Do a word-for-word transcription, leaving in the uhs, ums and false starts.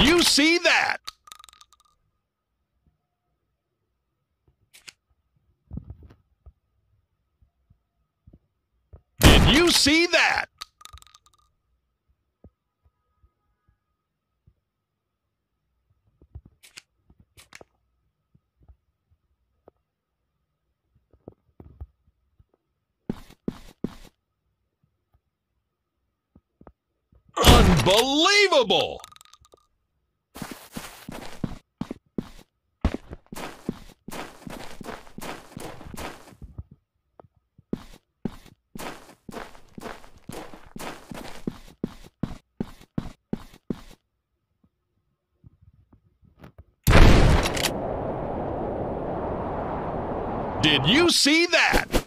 You see that? Did you see that? Unbelievable! Did you see that?